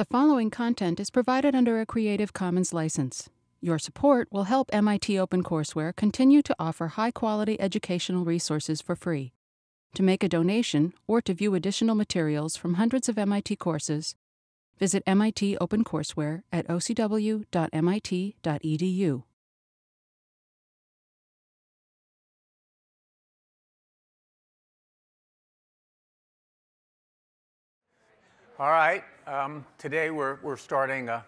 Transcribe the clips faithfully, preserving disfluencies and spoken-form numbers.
The following content is provided under a Creative Commons license. Your support will help M I T OpenCourseWare continue to offer high-quality educational resources for free. To make a donation or to view additional materials from hundreds of M I T courses, visit M I T OpenCourseWare at o c w dot m i t dot e d u. All right. Um, today we're, we're starting a,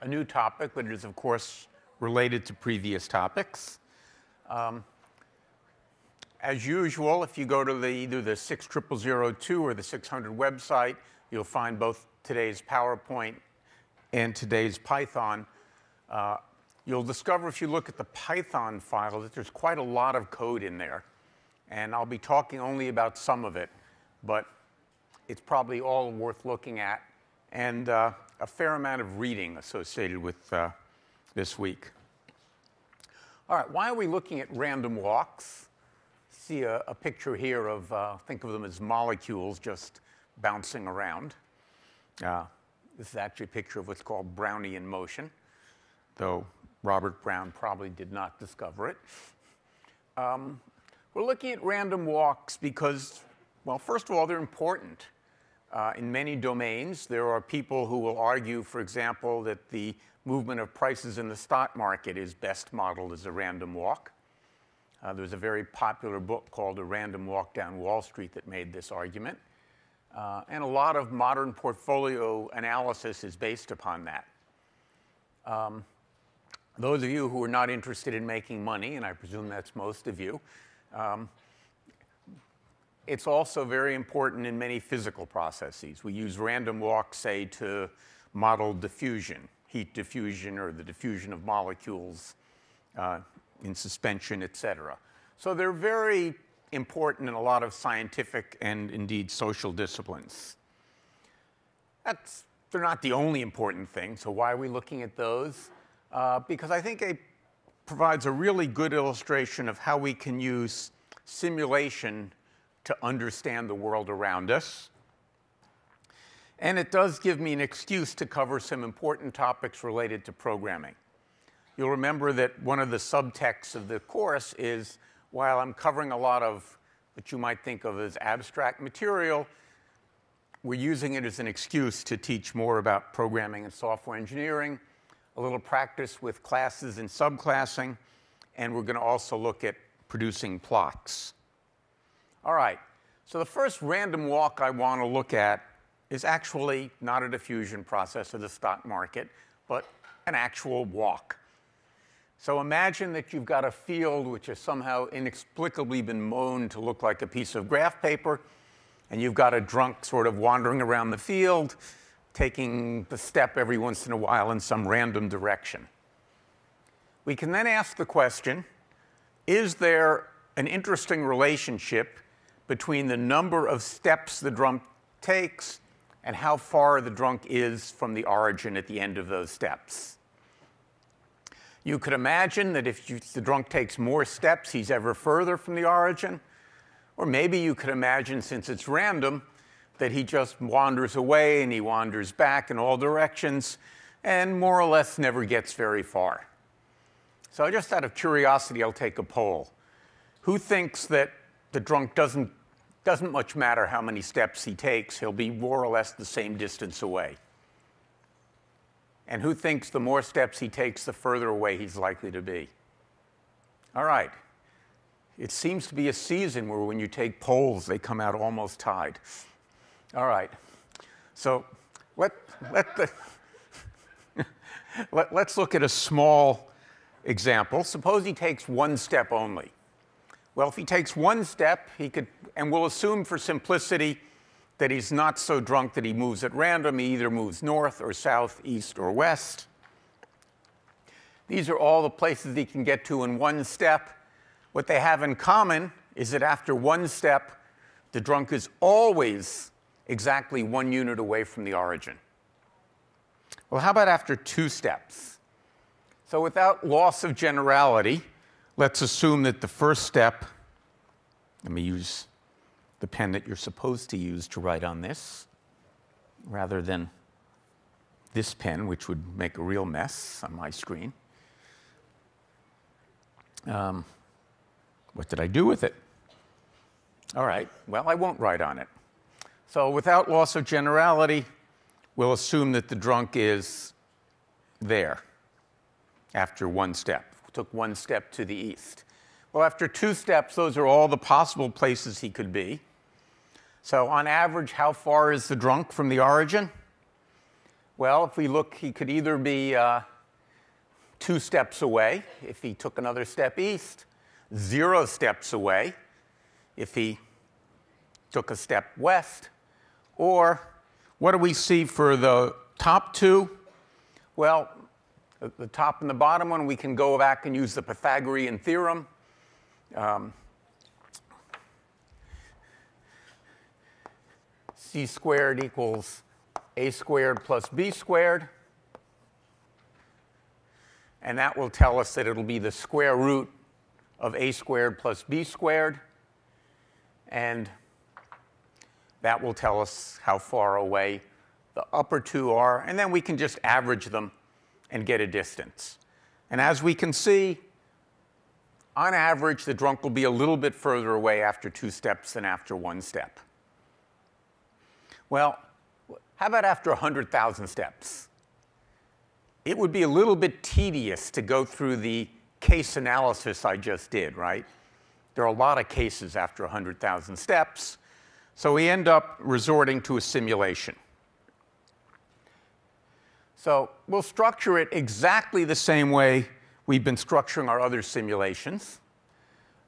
a new topic, but it is, of course, related to previous topics. Um, as usual, if you go to the, either the six zero zero zero two or the six hundred website, you'll find both today's PowerPoint and today's Python. Uh, you'll discover, if you look at the Python file, that there's quite a lot of code in there. And I'll be talking only about some of it, but it's probably all worth looking at, and uh, a fair amount of reading associated with uh, this week. All right, why are we looking at random walks? See a, a picture here of, uh, think of them as molecules just bouncing around. Uh, this is actually a picture of what's called Brownian motion, though Robert Brown probably did not discover it. Um, we're looking at random walks because, well, first of all, they're important. Uh, in many domains, there are people who will argue, for example, that the movement of prices in the stock market is best modeled as a random walk. Uh, there was a very popular book called A Random Walk Down Wall Street that made this argument. Uh, and a lot of modern portfolio analysis is based upon that. Um, those of you who are not interested in making money, and I presume that's most of you, um, it's also very important in many physical processes. We use random walks, say, to model diffusion, heat diffusion, or the diffusion of molecules uh, in suspension, et cetera. So they're very important in a lot of scientific and, indeed, social disciplines. That's, they're not the only important thing, so why are we looking at those? Uh, because I think it provides a really good illustration of how we can use simulation to understand the world around us. And it does give me an excuse to cover some important topics related to programming. You'll remember that one of the subtexts of the course is, while I'm covering a lot of what you might think of as abstract material, we're using it as an excuse to teach more about programming and software engineering, a little practice with classes and subclassing, and we're going to also look at producing plots. All right, so the first random walk I want to look at is actually not a diffusion process of the stock market, but an actual walk. So imagine that you've got a field which has somehow inexplicably been mown to look like a piece of graph paper, and you've got a drunk sort of wandering around the field, taking a step every once in a while in some random direction. We can then ask the question, is there an interesting relationship between the number of steps the drunk takes and how far the drunk is from the origin at the end of those steps? You could imagine that if you, the drunk takes more steps, he's ever further from the origin. Or maybe you could imagine, since it's random, that he just wanders away and he wanders back in all directions and more or less never gets very far. So just out of curiosity, I'll take a poll. Who thinks that the drunk doesn't, doesn't much matter how many steps he takes, he'll be more or less the same distance away? And who thinks the more steps he takes, the further away he's likely to be? All right. It seems to be a season where when you take polls, they come out almost tied. All right. So let, let the, let, let's look at a small example. Suppose he takes one step only. Well, if he takes one step, he could, and we'll assume for simplicity that he's not so drunk that he moves at random. He either moves north or south, east or west. These are all the places he can get to in one step. What they have in common is that after one step, the drunk is always exactly one unit away from the origin. Well, how about after two steps? So without loss of generality, let's assume that the first step, let me use the pen that you're supposed to use to write on this, rather than this pen, which would make a real mess on my screen. Um, what did I do with it? All right, well, I won't write on it. So without loss of generality, we'll assume that the drunk is there after one step. We took one step to the east. Well, after two steps, those are all the possible places he could be. So on average, how far is the drunk from the origin? Well, if we look, he could either be uh, two steps away if he took another step east, zero steps away if he took a step west, or what do we see for the top two? Well, the top and the bottom one, we can go back and use the Pythagorean theorem. Um, c squared equals a squared plus b squared. And that will tell us that it'll be the square root of a squared plus b squared. And that will tell us how far away the upper two are. And then we can just average them and get a distance. And as we can see, on average, the drunk will be a little bit further away after two steps than after one step. Well, how about after one hundred thousand steps? It would be a little bit tedious to go through the case analysis I just did, right? There are a lot of cases after one hundred thousand steps. So we end up resorting to a simulation. So we'll structure it exactly the same way we've been structuring our other simulations.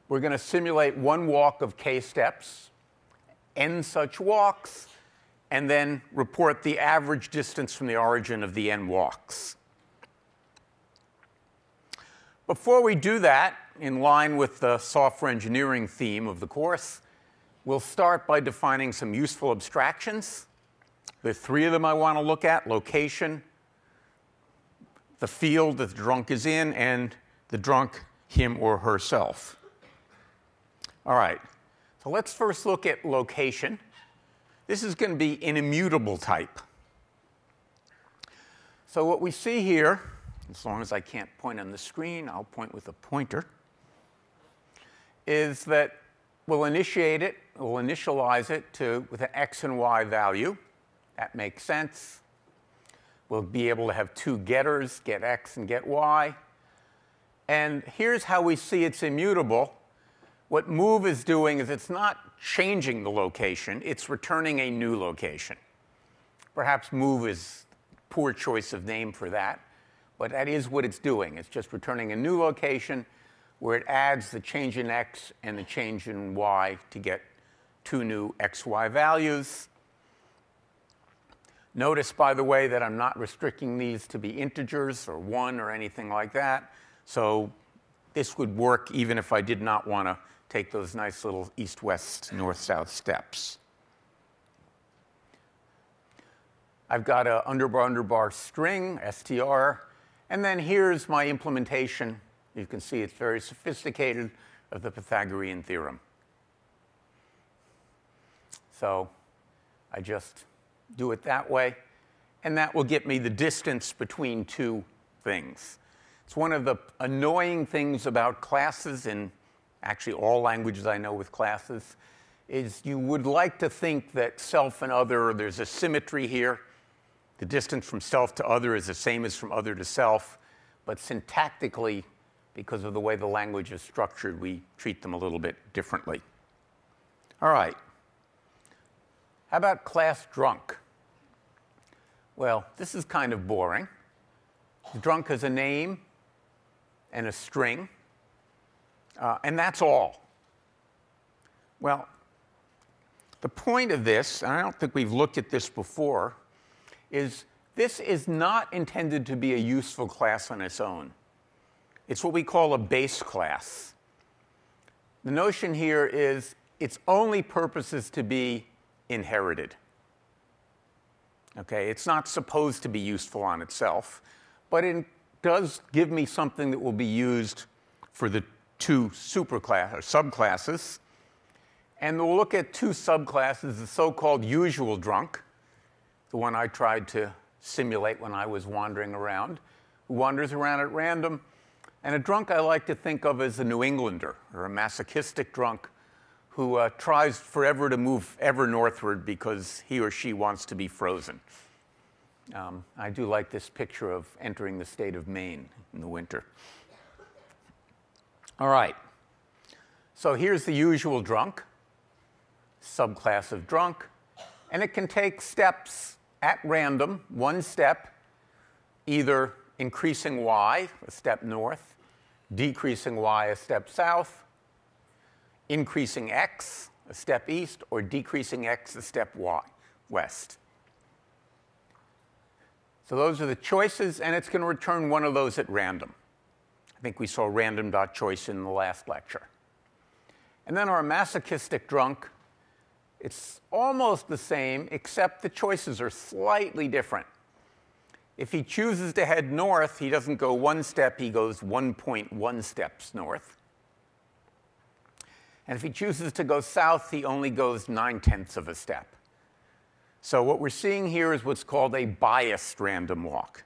We're going to simulate one walk of k steps, n such walks, and then report the average distance from the origin of the n walks. Before we do that, in line with the software engineering theme of the course, we'll start by defining some useful abstractions. There are three of them I want to look at: location, the field that the drunk is in, and the drunk, him or herself. All right, so let's first look at location. This is going to be an immutable type. So what we see here, as long as I can't point on the screen, I'll point with a pointer, is that we'll initiate it, we'll initialize it to, with an x and y value. That makes sense. We'll be able to have two getters, get x and get y. And here's how we see it's immutable. What move is doing is it's not changing the location, it's returning a new location. Perhaps move is a poor choice of name for that, but that is what it's doing. It's just returning a new location where it adds the change in x and the change in y to get two new xy values. Notice, by the way, that I'm not restricting these to be integers or one or anything like that. So this would work even if I did not want to take those nice little east-west, north-south steps. I've got a underbar underbar string, str, and then here's my implementation. You can see it's very sophisticated of the Pythagorean theorem. So I just do it that way, and that will get me the distance between two things. It's one of the annoying things about classes, in actually all languages I know with classes, is you would like to think that self and other, there's a symmetry here. The distance from self to other is the same as from other to self. But syntactically, because of the way the language is structured, we treat them a little bit differently. All right. How about class drunk? Well, this is kind of boring. The drunk has a name and a string, uh, and that's all. Well, the point of this, and I don't think we've looked at this before, is this is not intended to be a useful class on its own. It's what we call a base class. The notion here is its only purpose is to be inherited. Okay, it's not supposed to be useful on itself, but it does give me something that will be used for the two superclass or subclasses. And we'll look at two subclasses, the so-called usual drunk, the one I tried to simulate when I was wandering around, who wanders around at random. And a drunk I like to think of as a New Englander, or a masochistic drunk who uh, tries forever to move ever northward because he or she wants to be frozen. Um, I do like this picture of entering the state of Maine in the winter. All right. So here's the usual drunk, subclass of drunk. And it can take steps at random, one step, either increasing y, a step north, decreasing y, a step south, increasing x, a step east, or decreasing x, a step y, west. So those are the choices, and it's going to return one of those at random. I think we saw random.choice in the last lecture. And then our masochistic drunk, it's almost the same, except the choices are slightly different. If he chooses to head north, he doesn't go one step, he goes one point one steps north. And if he chooses to go south, he only goes nine tenths of a step. So what we're seeing here is what's called a biased random walk.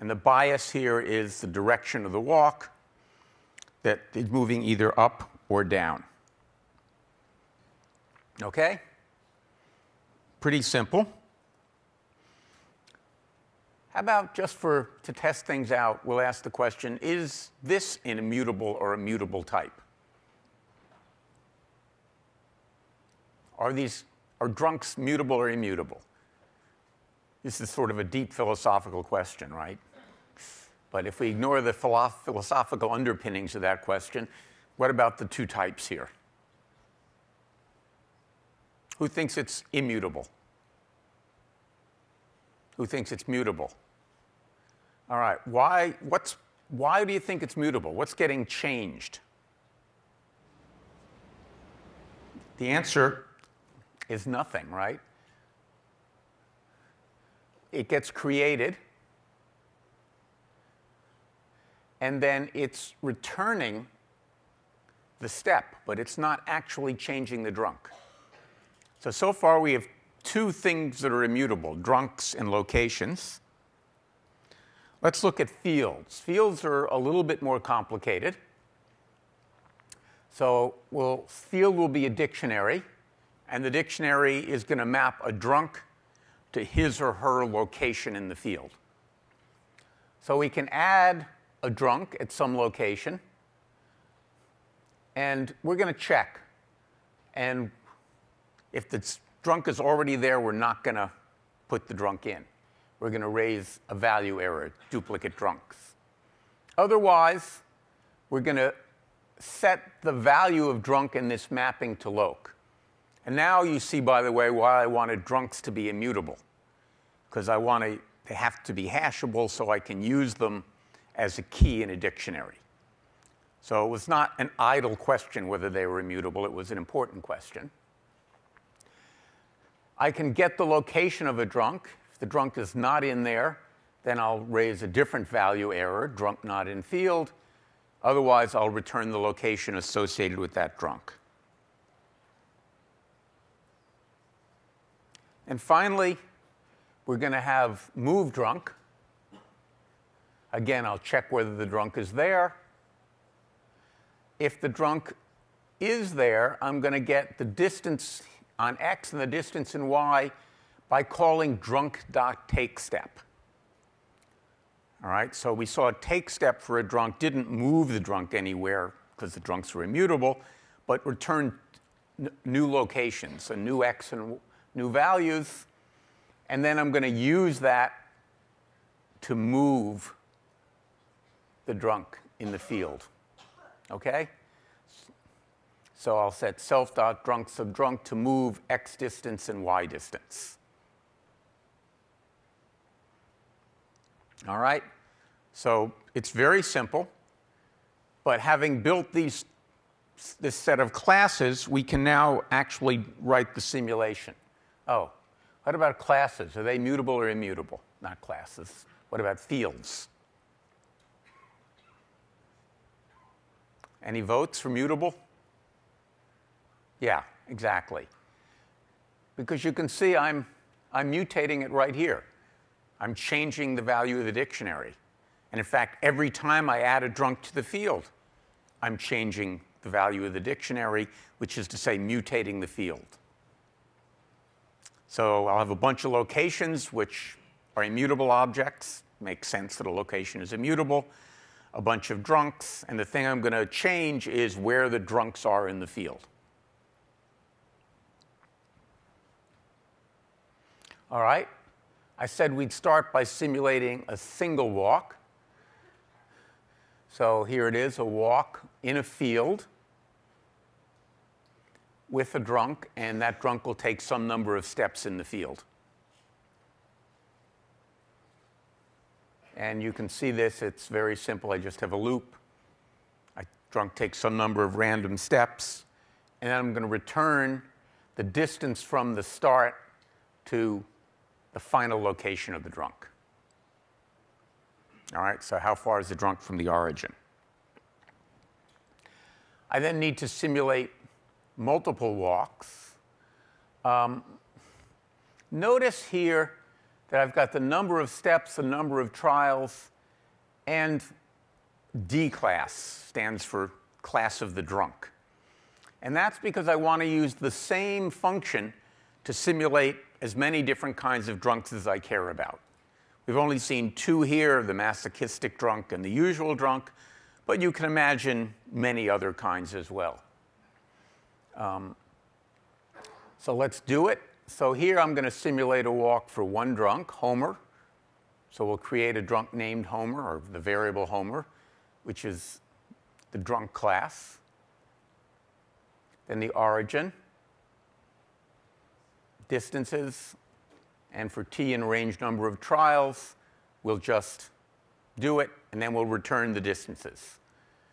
And the bias here is the direction of the walk that is moving either up or down. OK? Pretty simple. How about just for to test things out, we'll ask the question, is this an immutable or immutable type? Are these are drunks mutable or immutable? This is sort of a deep philosophical question, right? But if we ignore the philosophical underpinnings of that question, what about the two types here? Who thinks it's immutable? Who thinks it's mutable? All right. Why? What's? Why do you think it's mutable? What's getting changed? The answer is nothing, right? It gets created, and then it's returning the step, but it's not actually changing the drunk. So, so far we have two things that are immutable, drunks and locations. Let's look at fields. Fields are a little bit more complicated. So we'll, field will be a dictionary, and the dictionary is going to map a drunk to his or her location in the field. So we can add a drunk at some location, and we're going to check. And if the drunk is already there, we're not going to put the drunk in. We're going to raise a value error, duplicate drunks. Otherwise, we're going to set the value of drunk in this mapping to loc. And now you see, by the way, why I wanted drunks to be immutable, because I want to, they have to be hashable so I can use them as a key in a dictionary. So it was not an idle question whether they were immutable. It was an important question. I can get the location of a drunk. If the drunk is not in there, then I'll raise a different value error, drunk not in field. Otherwise, I'll return the location associated with that drunk. And finally, we're going to have move drunk. Again, I'll check whether the drunk is there. If the drunk is there, I'm going to get the distance on x and the distance in y by calling drunk.takeStep. All right, so we saw a take step for a drunk didn't move the drunk anywhere because the drunks were immutable, but returned n new locations, so new x and new values. And then I'm going to use that to move the drunk in the field. OK? So I'll set self.drunk_subDrunk to move x distance and y distance. All right? So it's very simple. But having built these, this set of classes, we can now actually write the simulation. Oh, what about classes? Are they mutable or immutable? Not classes. What about fields? Any votes for mutable? Yeah, exactly. Because you can see I'm, I'm mutating it right here. I'm changing the value of the dictionary. And in fact, every time I add a drunk to the field, I'm changing the value of the dictionary, which is to say mutating the field. So I'll have a bunch of locations which are immutable objects. Makes sense that a location is immutable. A bunch of drunks. And the thing I'm going to change is where the drunks are in the field. All right. I said we'd start by simulating a single walk. So here it is, a walk in a field with a drunk, and that drunk will take some number of steps in the field. And you can see this. It's very simple. I just have a loop. A drunk takes some number of random steps. And then I'm going to return the distance from the start to the final location of the drunk. All right, so how far is the drunk from the origin? I then need to simulate multiple walks. Um, notice here that I've got the number of steps, the number of trials, and D class stands for class of the drunk. And that's because I want to use the same function to simulate as many different kinds of drunks as I care about. We've only seen two here, the masochistic drunk and the usual drunk, but you can imagine many other kinds as well. Um, so let's do it. So here I'm going to simulate a walk for one drunk, Homer. So we'll create a drunk named Homer, or the variable Homer, which is the drunk class. Then the origin, distances, and for t and range number of trials, we'll just do it, and then we'll return the distances.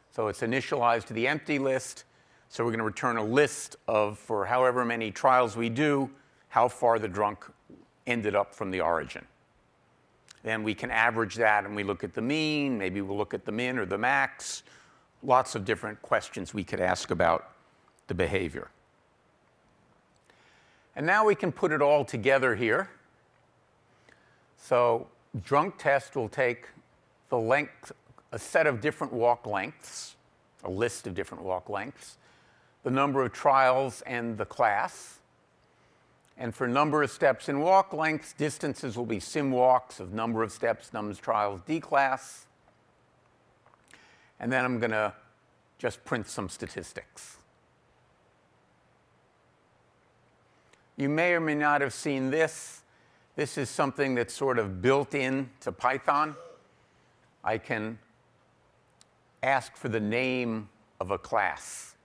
So it's initialized to the empty list. So we're going to return a list of, for however many trials we do, how far the drunk ended up from the origin. Then we can average that, and we look at the mean. Maybe we'll look at the min or the max. Lots of different questions we could ask about the behavior. And now we can put it all together here. So drunk test will take the length, a set of different walk lengths, a list of different walk lengths, the number of trials, and the class. And for number of steps and walk lengths, distances will be sim walks of number of steps, number of trials, D class. And then I'm going to just print some statistics. You may or may not have seen this. This is something that's sort of built in to Python. I can ask for the name of a class.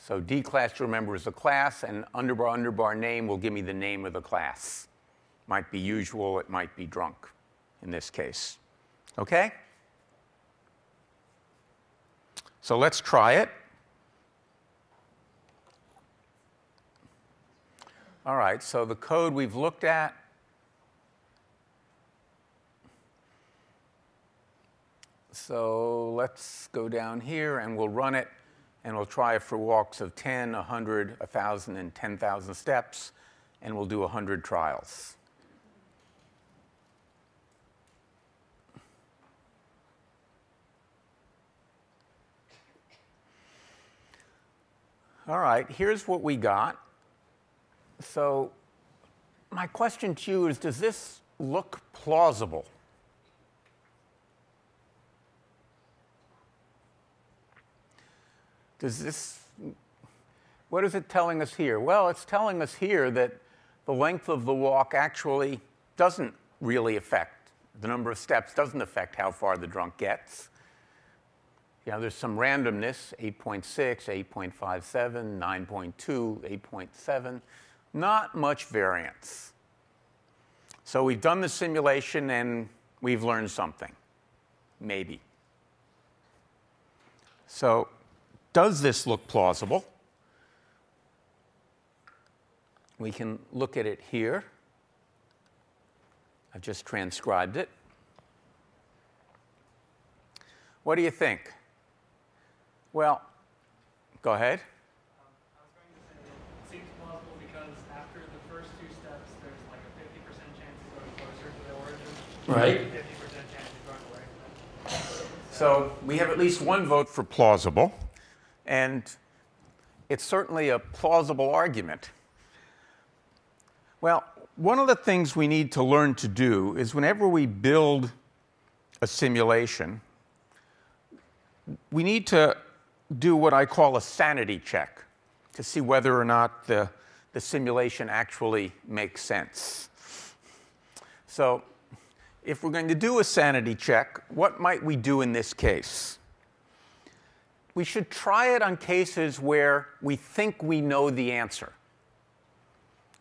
So dclass, you remember, is a class, and underbar underbar name will give me the name of the class. Might be usual, it might be drunk in this case. OK? So let's try it. All right, so the code we've looked at . So let's go down here, and we'll run it, and we'll try for walks of ten, one hundred, one thousand, and ten thousand steps, and we'll do one hundred trials. All right, here's what we got. So my question to you is, does this look plausible? Does this, what is it telling us here? Well, it's telling us here that the length of the walk actually doesn't really affect, the number of steps doesn't affect how far the drunk gets. You know, there's some randomness, eight point six, eight point five seven, nine point two, eight point seven. Not much variance. So we've done the simulation, and we've learned something, maybe. So does this look plausible? We can look at it here. I've just transcribed it. What do you think? Well, go ahead. Um, I was going to say it seems plausible because after the first two steps, there's like a fifty percent chance it's already right? So we have at least one vote for plausible, and it's certainly a plausible argument. Well, one of the things we need to learn to do is whenever we build a simulation, we need to do what I call a sanity check to see whether or not the, the simulation actually makes sense. So if we're going to do a sanity check, what might we do in this case? We should try it on cases where we think we know the answer.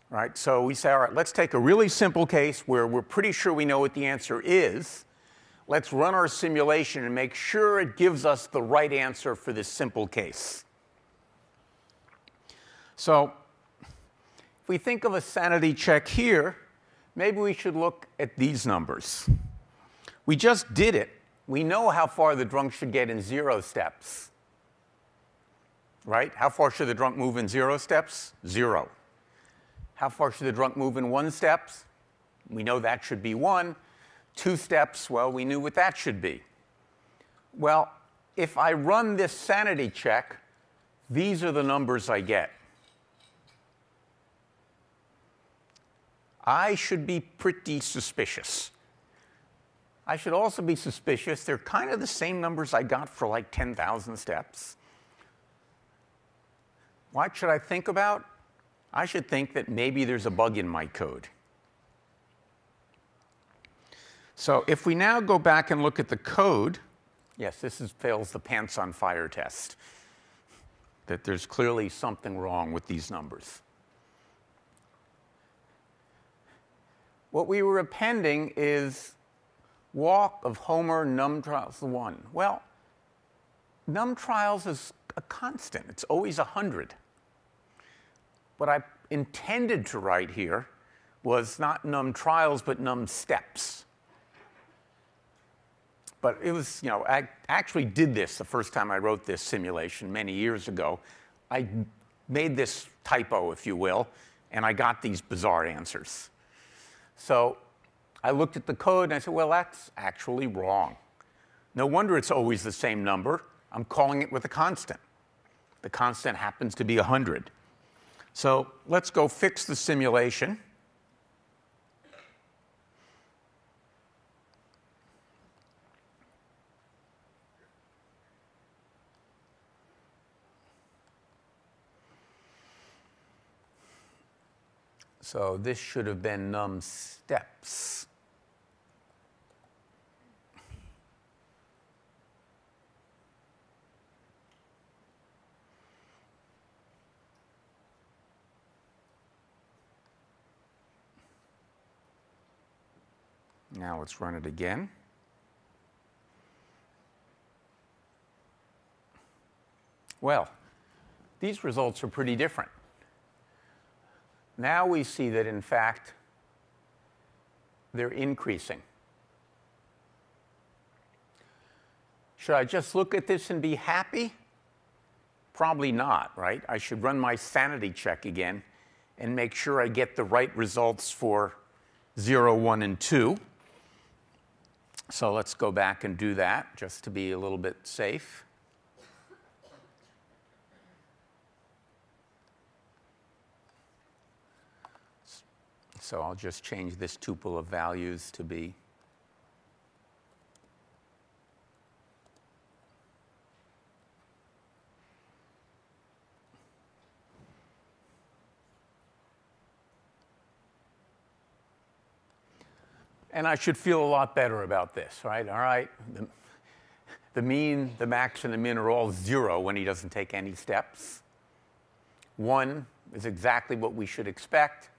Right? So we say, all right, let's take a really simple case where we're pretty sure we know what the answer is. Let's run our simulation and make sure it gives us the right answer for this simple case. So if we think of a sanity check here, maybe we should look at these numbers. We just did it. We know how far the drunk should get in zero steps. Right? How far should the drunk move in zero steps? Zero. How far should the drunk move in one steps? We know that should be one. Two steps, well, we knew what that should be. Well, if I run this sanity check, these are the numbers I get. I should be pretty suspicious. I should also be suspicious. They're kind of the same numbers I got for like ten thousand steps. What should I think about? I should think that maybe there's a bug in my code. So if we now go back and look at the code, yes, this is, fails the pants on fire test, that there's clearly something wrong with these numbers. What we were appending is walk of Homer num trials one. Well, num trials is a constant. It's always one hundred. What I intended to write here was not num trials, but num steps. But it was, you know, I actually did this the first time I wrote this simulation many years ago. I made this typo, if you will, and I got these bizarre answers. So I looked at the code and I said, well, that's actually wrong. No wonder it's always the same number. I'm calling it with a constant. The constant happens to be one hundred. So let's go fix the simulation. So this should have been num steps. Now let's run it again. Well, these results are pretty different. Now we see that, in fact, they're increasing. Should I just look at this and be happy? Probably not, right? I should run my sanity check again and make sure I get the right results for zero, one, and two. So let's go back and do that just to be a little bit safe. So I'll just change this tuple of values to be and I should feel a lot better about this, right? All right, the, the mean, the max, and the min are all zero when he doesn't take any steps. One is exactly what we should expect.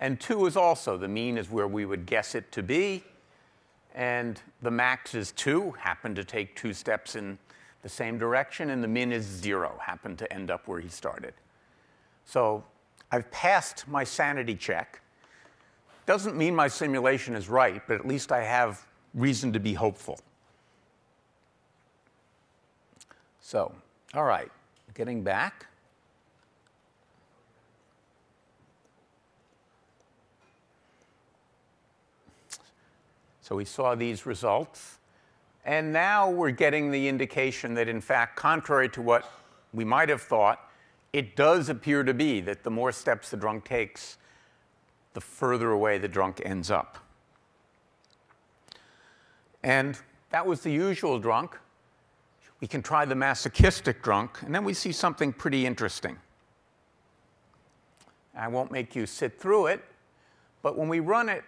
And two is also, the mean is where we would guess it to be, and the max is two, happened to take two steps in the same direction, and the min is zero, happened to end up where he started. So I've passed my sanity check. Doesn't mean my simulation is right, but at least I have reason to be hopeful. So, all right, getting back. So we saw these results. And now we're getting the indication that, in fact, contrary to what we might have thought, it does appear to be that the more steps the drunk takes, the further away the drunk ends up. And that was the usual drunk. We can try the masochistic drunk, and then we see something pretty interesting. I won't make you sit through it, but when we run it,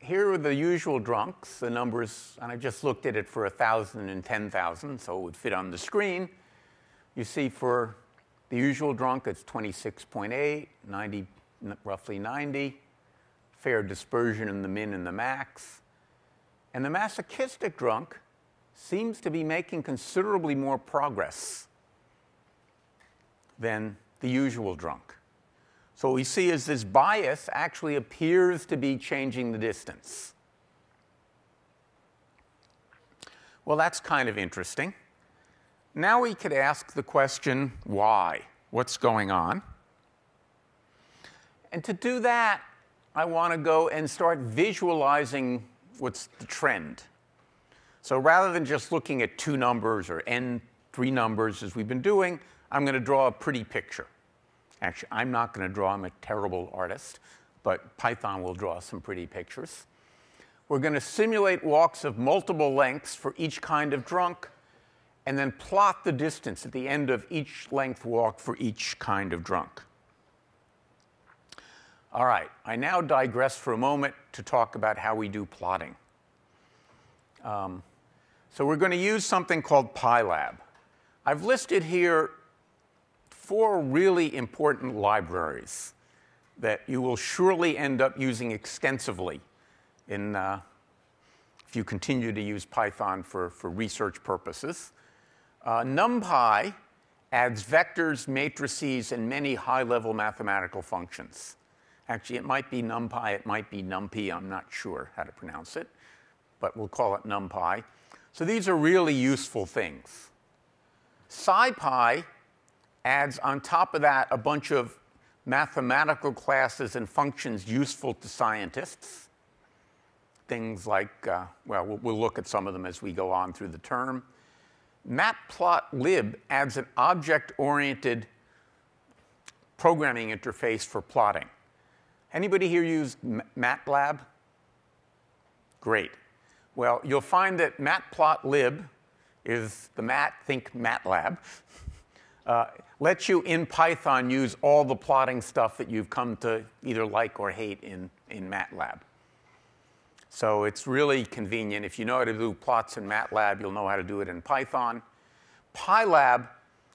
here are the usual drunks, the numbers, and I just looked at it for one thousand and ten thousand, so it would fit on the screen. You see for the usual drunk, it's twenty-six point eight, ninety, roughly ninety, fair dispersion in the min and the max. And the masochistic drunk seems to be making considerably more progress than the usual drunk. So what we see is this bias actually appears to be changing the distance. Well, that's kind of interesting. Now we could ask the question, why? What's going on? And to do that, I want to go and start visualizing what's the trend. So rather than just looking at two numbers or n three numbers as we've been doing, I'm going to draw a pretty picture. Actually, I'm not going to draw. I'm a terrible artist, but Python will draw some pretty pictures. We're going to simulate walks of multiple lengths for each kind of drunk, and then plot the distance at the end of each length walk for each kind of drunk. All right, I now digress for a moment to talk about how we do plotting. Um, so we're going to use something called PyLab. I've listed here four really important libraries that you will surely end up using extensively in, uh, if you continue to use Python for, for research purposes. Uh, NumPy adds vectors, matrices, and many high-level mathematical functions. Actually, it might be NumPy, it might be NumPy, I'm not sure how to pronounce it, but we'll call it NumPy. So these are really useful things. SciPy adds on top of that a bunch of mathematical classes and functions useful to scientists. Things like, uh, well, well, we'll look at some of them as we go on through the term. Matplotlib adds an object-oriented programming interface for plotting. Anybody here use MATLAB? Great. Well, you'll find that Matplotlib is the mat, think MATLAB, uh, lets you in Python use all the plotting stuff that you've come to either like or hate in, in MATLAB. So it's really convenient. If you know how to do plots in MATLAB, you'll know how to do it in Python. PyLab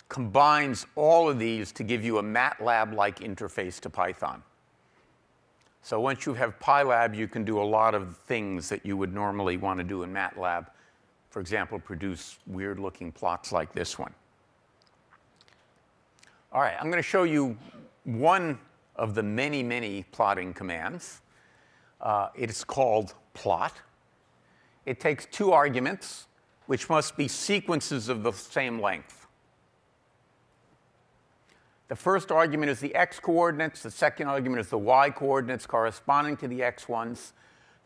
combines all of these to give you a MATLAB-like interface to Python. So once you have PyLab, you can do a lot of things that you would normally want to do in MATLAB. For example, produce weird-looking plots like this one. All right, I'm going to show you one of the many, many plotting commands. Uh, it's called plot. It takes two arguments, which must be sequences of the same length. The first argument is the x-coordinates. The second argument is the y-coordinates corresponding to the x ones.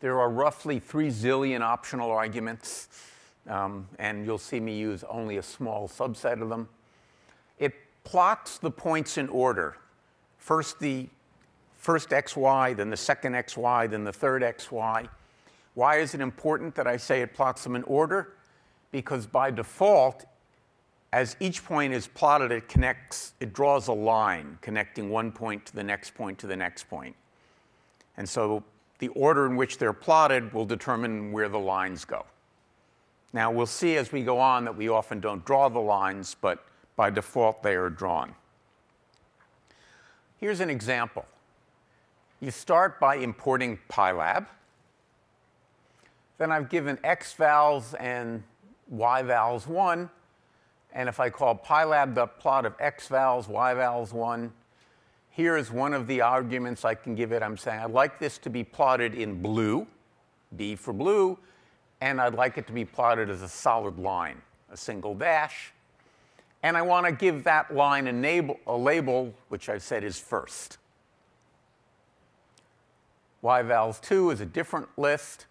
There are roughly three zillion optional arguments, um, and you'll see me use only a small subset of them. It plots the points in order. First the first xy, then the second xy, then the third xy. Why is it important that I say it plots them in order? Because by default, as each point is plotted, it connects, it draws a line connecting one point to the next point to the next point. And so the order in which they're plotted will determine where the lines go. Now, we'll see as we go on that we often don't draw the lines, but by default, they are drawn. Here's an example. You start by importing PyLab. Then I've given xvals and yvals one. And if I call PyLab the plot of xvals, yvals one, here is one of the arguments I can give it. I'm saying I'd like this to be plotted in blue, B for blue, and I'd like it to be plotted as a solid line, a single dash. And I want to give that line a, label, a label, which I've said is first. yvals two is a different list.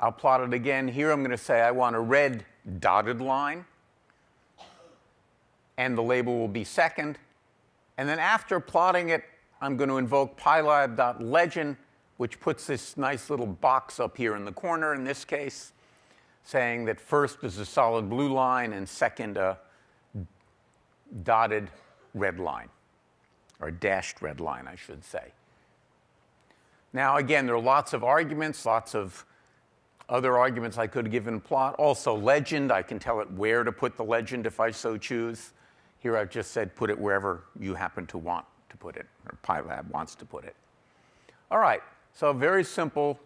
I'll plot it again. Here I'm going to say I want a red dotted line, and the label will be second. And then after plotting it, I'm going to invoke pylab.legend, which puts this nice little box up here in the corner in this case, saying that first is a solid blue line and second a dotted red line, or a dashed red line, I should say. Now, again, there are lots of arguments, lots of other arguments I could have given plot. Also, legend, I can tell it where to put the legend if I so choose. Here I've just said put it wherever you happen to want to put it, or PyLab wants to put it. All right, so a very simple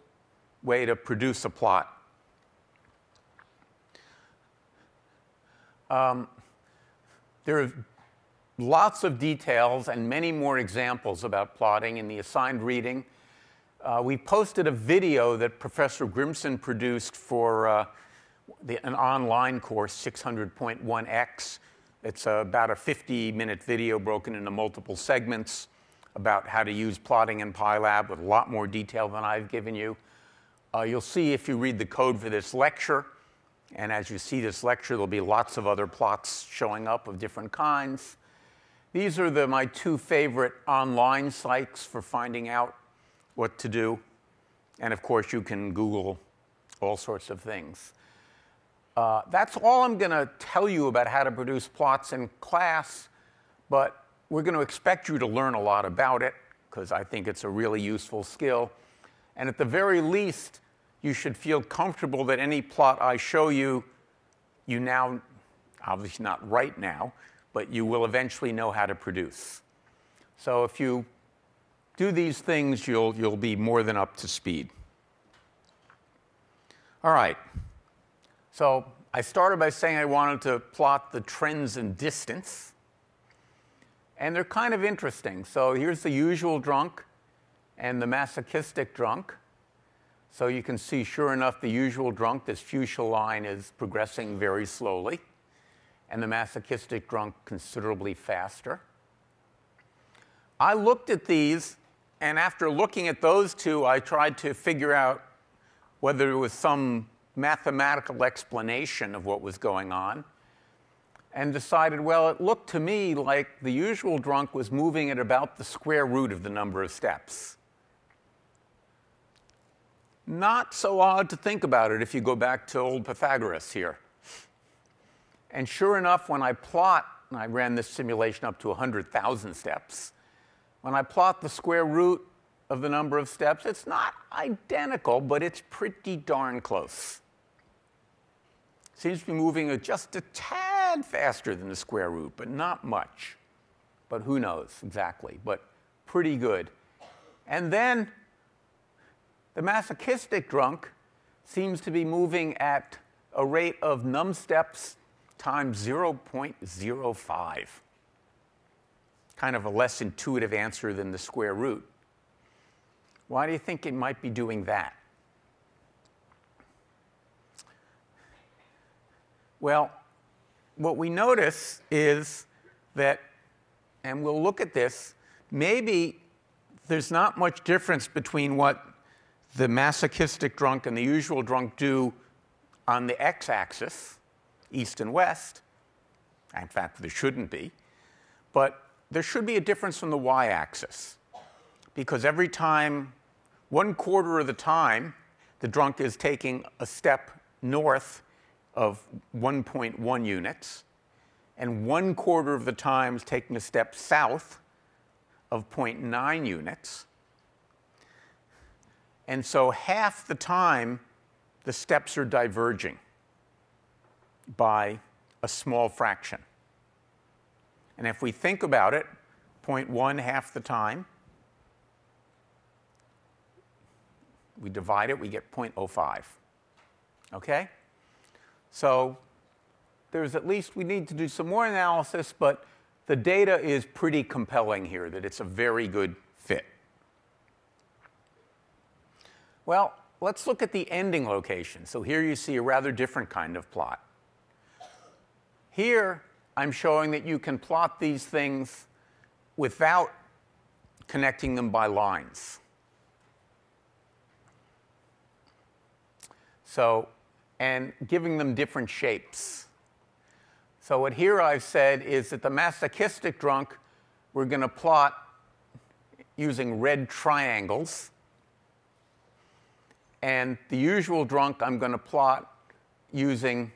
way to produce a plot. Um, there are lots of details and many more examples about plotting in the assigned reading. Uh, we posted a video that Professor Grimson produced for uh, the, an online course, six hundred point one X. It's uh, about a fifty minute video broken into multiple segments about how to use plotting in PyLab with a lot more detail than I've given you. Uh, you'll see if you read the code for this lecture, and as you see this lecture, there'll be lots of other plots showing up of different kinds. These are the, my two favorite online sites for finding out what to do. And of course, you can Google all sorts of things. Uh, that's all I'm going to tell you about how to produce plots in class, but we're going to expect you to learn a lot about it, because I think it's a really useful skill. And at the very least, you should feel comfortable that any plot I show you, you now, obviously not right now, but you will eventually know how to produce. So if you do these things, you'll, you'll be more than up to speed. All right. So I started by saying I wanted to plot the trends in distance. And they're kind of interesting. So here's the usual drunk and the masochistic drunk. So you can see, sure enough, the usual drunk, this fuchsia line, is progressing very slowly, and the masochistic drunk considerably faster. I looked at these, and after looking at those two, I tried to figure out whether there was some mathematical explanation of what was going on, and decided, well, it looked to me like the usual drunk was moving at about the square root of the number of steps. Not so odd to think about it if you go back to old Pythagoras here. And sure enough, when I plot, and I ran this simulation up to one hundred thousand steps, when I plot the square root of the number of steps, it's not identical, but it's pretty darn close. Seems to be moving just a tad faster than the square root, but not much. But who knows exactly, but pretty good. And then the masochistic drunk seems to be moving at a rate of num steps times zero point zero five. Kind of a less intuitive answer than the square root. Why do you think it might be doing that? Well, what we notice is that, and we'll look at this, maybe there's not much difference between what the masochistic drunk and the usual drunk do on the x-axis, east and west. In fact, there shouldn't be. But there should be a difference from the y-axis, because every time, one quarter of the time, the drunk is taking a step north of one point one units, and one quarter of the time is taking a step south of zero point nine units. And so half the time, the steps are diverging by a small fraction. And if we think about it, zero point one half the time, we divide it, we get zero point zero five. Okay? So there's at least, we need to do some more analysis, but the data is pretty compelling here, that it's a very good fit. Well, let's look at the ending location. So here you see a rather different kind of plot. Here, I'm showing that you can plot these things without connecting them by lines. So, and giving them different shapes. So what here I've said is that the masochistic drunk we're going to plot using red triangles. And the usual drunk I'm going to plot using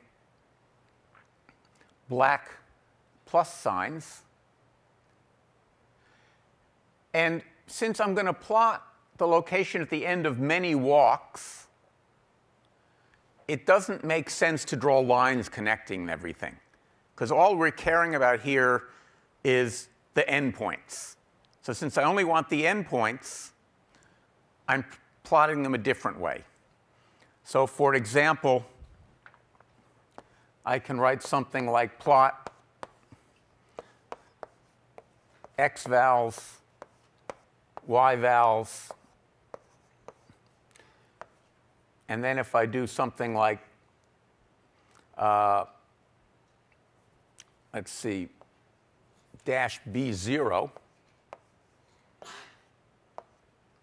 black plus signs. And since I'm going to plot the location at the end of many walks, it doesn't make sense to draw lines connecting everything, because all we're caring about here is the endpoints. So since I only want the endpoints, I'm plotting them a different way. So for example, I can write something like plot x vowels, y vowels, and then if I do something like, uh, let's see, dash b zero,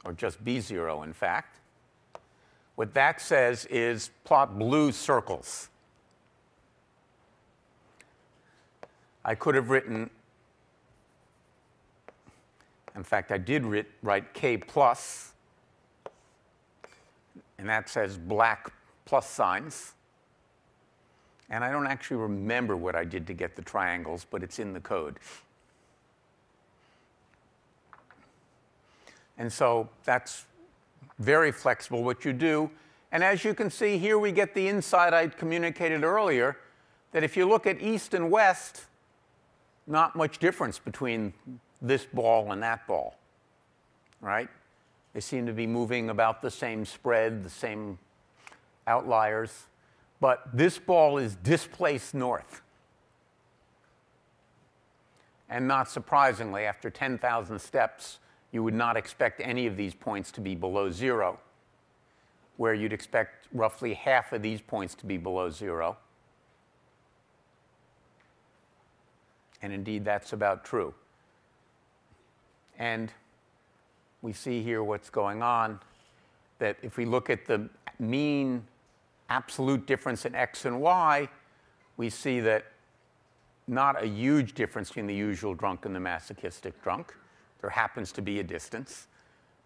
or just b zero, in fact, what that says is plot blue circles. I could have written, in fact, I did writ, write K plus, and that says black plus signs. And I don't actually remember what I did to get the triangles, but it's in the code. And so that's very flexible, what you do. And as you can see here, we get the insight I communicated earlier, that if you look at east and west, not much difference between this ball and that ball, right? They seem to be moving about the same spread, the same outliers. But this ball is displaced north. And not surprisingly, after ten thousand steps, you would not expect any of these points to be below zero, where you'd expect roughly half of these points to be below zero. And indeed, that's about true. And we see here what's going on, that if we look at the mean absolute difference in x and y, we see that not a huge difference between the usual drunk and the masochistic drunk. There happens to be a distance,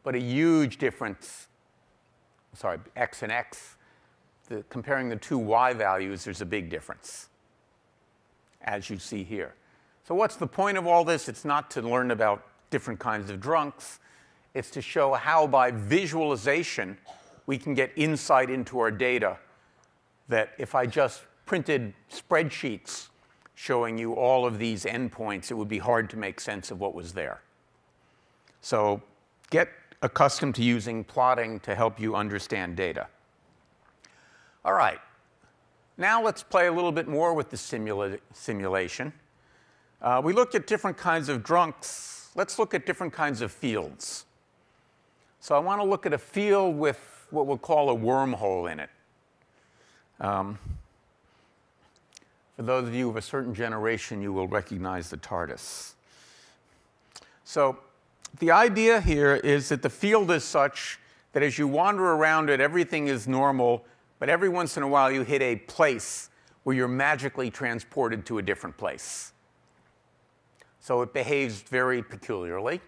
but a huge difference, sorry, x and x, the, comparing the two y values, there's a big difference, as you see here. So what's the point of all this? It's not to learn about different kinds of drunks. It's to show how by visualization we can get insight into our data, that if I just printed spreadsheets showing you all of these endpoints, it would be hard to make sense of what was there. So get accustomed to using plotting to help you understand data. All right. Now let's play a little bit more with the simula- simulation. Uh, we looked at different kinds of drunks. Let's look at different kinds of fields. So I want to look at a field with what we'll call a wormhole in it. Um, for those of you of a certain generation, you will recognize the TARDIS. So the idea here is that the field is such that as you wander around it, everything is normal, but every once in a while you hit a place where you're magically transported to a different place. So it behaves very peculiarly.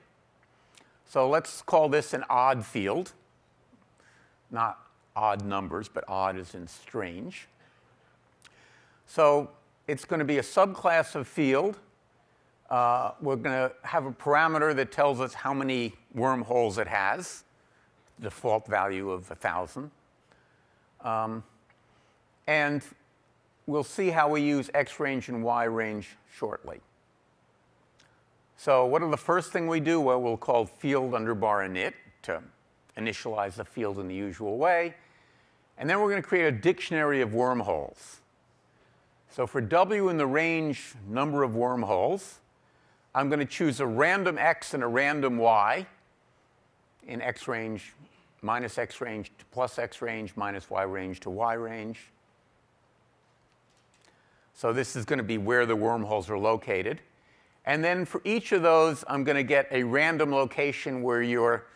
So let's call this an odd field. Not odd numbers, but odd as in strange. So it's going to be a subclass of field. Uh, we're going to have a parameter that tells us how many wormholes it has, default value of one thousand. Um, and we'll see how we use x range and y range shortly. So what are the first thing we do? Well, we'll call field underbar init to initialize the field in the usual way. And then we're going to create a dictionary of wormholes. So for w in the range number of wormholes, I'm going to choose a random x and a random y in x range minus x range to plus x range minus y range to y range. So this is going to be where the wormholes are located. And then for each of those, I'm going to get a random location where you're,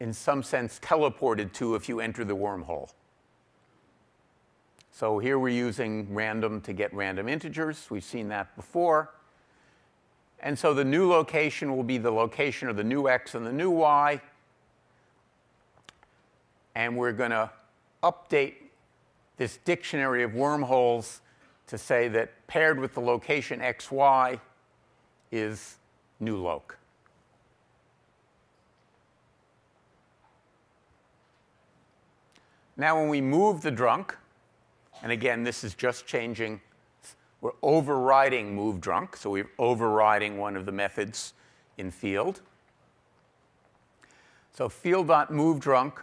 in some sense, teleported to if you enter the wormhole. So here we're using random to get random integers. We've seen that before. And so the new location will be the location of the new x and the new y. And we're going to update this dictionary of wormholes to say that paired with the location xy is new loc. Now when we move the drunk, and again, this is just changing. We're overriding move drunk. So we're overriding one of the methods in field. So field.move drunk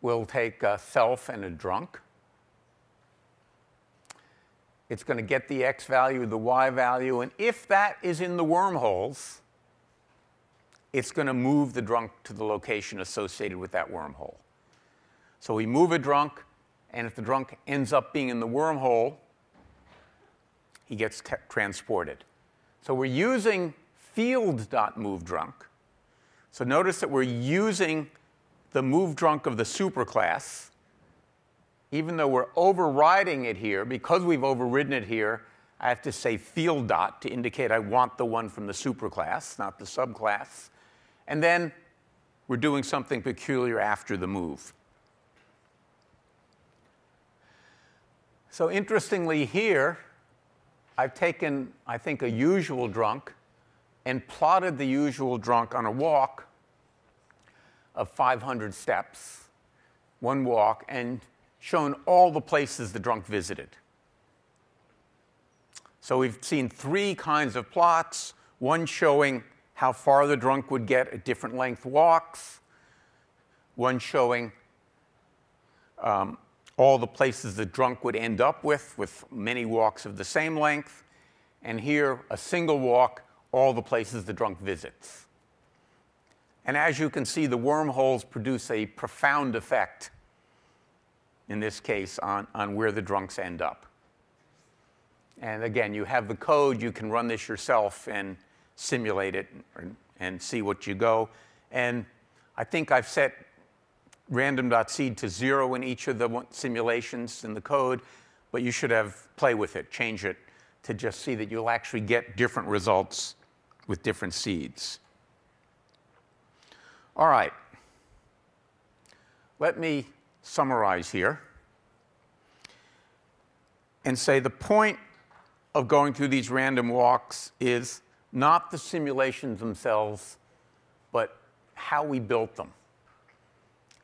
will take a self and a drunk. It's going to get the x value, the y value. And if that is in the wormholes, it's going to move the drunk to the location associated with that wormhole. So we move a drunk. And if the drunk ends up being in the wormhole, he gets transported. So we're using field.moveDrunk. So notice that we're using the moveDrunk of the superclass. Even though we're overriding it here, because we've overridden it here, I have to say field dot to indicate I want the one from the superclass, not the subclass. And then we're doing something peculiar after the move. So interestingly here, I've taken, I think, a usual drunk and plotted the usual drunk on a walk of five hundred steps, one walk, and shown all the places the drunk visited. So we've seen three kinds of plots, one showing how far the drunk would get at different length walks, one showing um, all the places the drunk would end up with, with many walks of the same length. And here, a single walk, all the places the drunk visits. And as you can see, the wormholes produce a profound effect, in this case, on, on where the drunks end up. And again, you have the code. You can run this yourself and simulate it and, and see what you go. And I think I've set random.seed to zero in each of the simulations in the code, but you should have play with it, change it to just see that you'll actually get different results with different seeds. All right. Let me summarize here and say the point of going through these random walks is not the simulations themselves, but how we built them.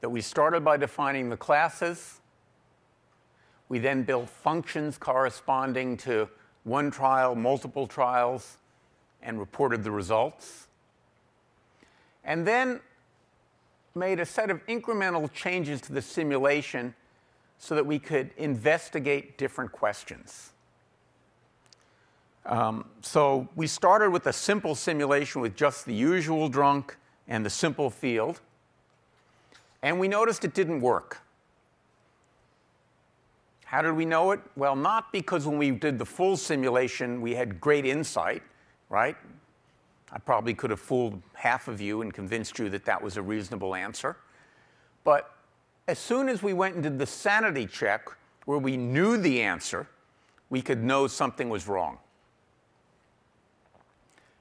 That we started by defining the classes. We then built functions corresponding to one trial, multiple trials, and reported the results. And then made a set of incremental changes to the simulation so that we could investigate different questions. Um, so we started with a simple simulation with just the usual drunk and the simple field. And we noticed it didn't work. How did we know it? Well, not because when we did the full simulation, we had great insight, right? I probably could have fooled half of you and convinced you that that was a reasonable answer. But as soon as we went and did the sanity check, where we knew the answer, we could know something was wrong.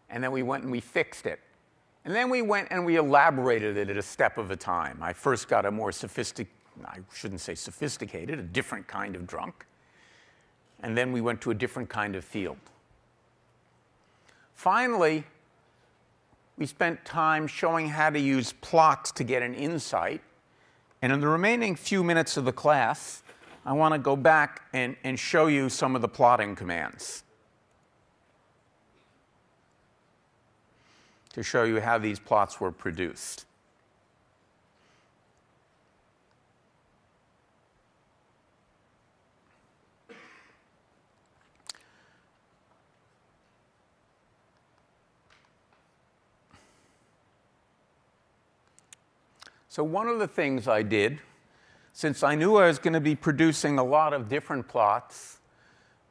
And then we went and we fixed it. And then we went and we elaborated it at a step of a time. I first got a more sophisticated, I shouldn't say sophisticated, a different kind of drunk. And then we went to a different kind of field. Finally, we spent time showing how to use plots to get an insight. And in the remaining few minutes of the class, I want to go back and, and show you some of the plotting commands, to show you how these plots were produced. So one of the things I did, since I knew I was going to be producing a lot of different plots,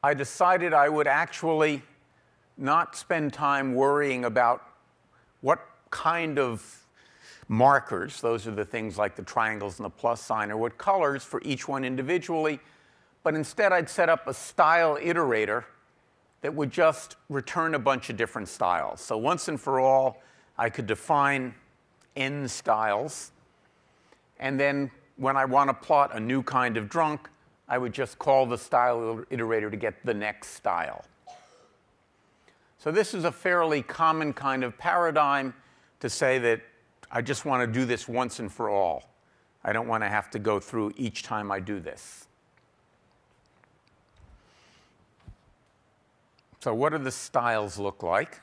I decided I would actually not spend time worrying about what kind of markers, those are the things like the triangles and the plus sign, or what colors for each one individually. but instead I'd set up a style iterator that would just return a bunch of different styles. So once and for all, I could define n styles, and then when I want to plot a new kind of drunk, I would just call the style iterator to get the next style. So this is a fairly common kind of paradigm to say that I just want to do this once and for all. I don't want to have to go through each time I do this. So what do the styles look like?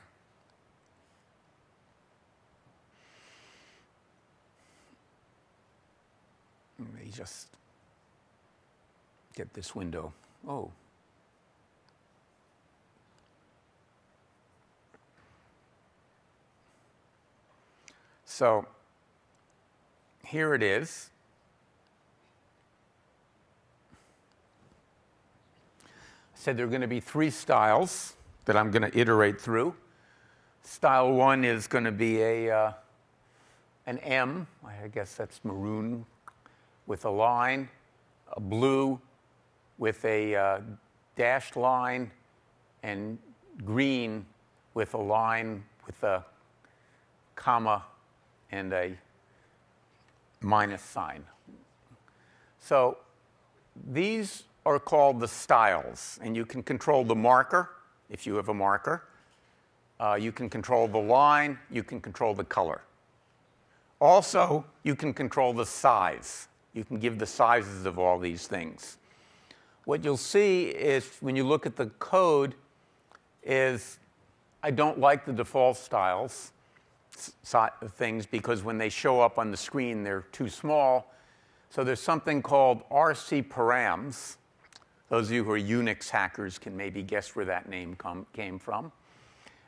Let me just get this window. Oh. So here it is. Said there are going to be three styles that I'm going to iterate through. Style one is going to be a, uh, an M. I guess that's maroon with a line, a blue with a uh, dashed line, and green with a line with a comma and a minus sign. So these are called the styles, and you can control the marker, if you have a marker. Uh, you can control the line. You can control the color. Also, you can control the size. You can give the sizes of all these things. What you'll see is, when you look at the code, is I don't like the default styles of things, because when they show up on the screen, they're too small. So there's something called R C params. Those of you who are Unix hackers can maybe guess where that name come, came from.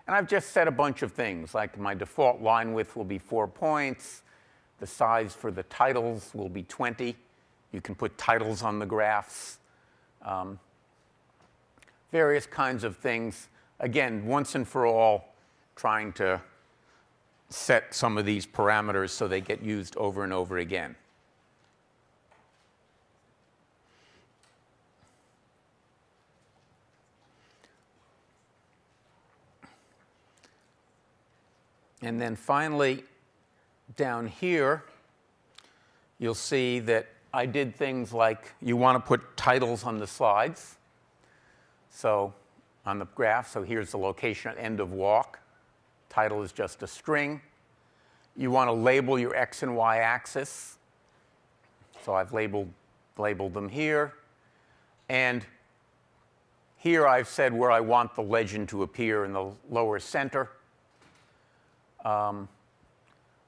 And I've just set a bunch of things, like my default line width will be four points. The size for the titles will be twenty. You can put titles on the graphs. Um, various kinds of things. Again, once and for all, trying to set some of these parameters so they get used over and over again. And then finally, down here, you'll see that I did things like, you want to put titles on the slides, so on the graph. So here's the location at end of walk. Title is just a string. You want to label your x and y axis. So I've labeled, labeled them here. And here I've said where I want the legend to appear in the lower center. Um,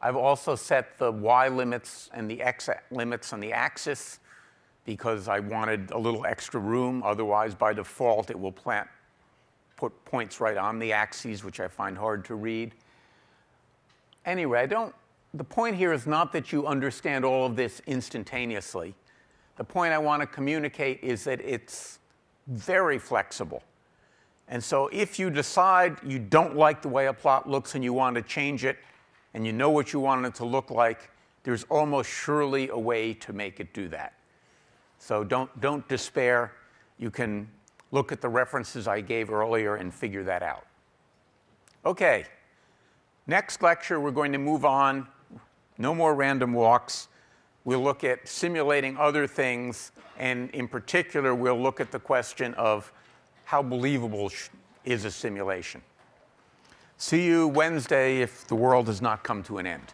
I've also set the y limits and the x limits on the axis, because I wanted a little extra room. Otherwise, by default, it will plant, put points right on the axes, which I find hard to read. Anyway, I don't, the point here is not that you understand all of this instantaneously. The point I want to communicate is that it's very flexible. And so if you decide you don't like the way a plot looks and you want to change it, and you know what you want it to look like, there's almost surely a way to make it do that. So don't, don't despair. You can look at the references I gave earlier and figure that out. OK. Next lecture, we're going to move on. No more random walks. We'll look at simulating other things. And in particular, we'll look at the question of how believable is a simulation? See you Wednesday if the world has not come to an end.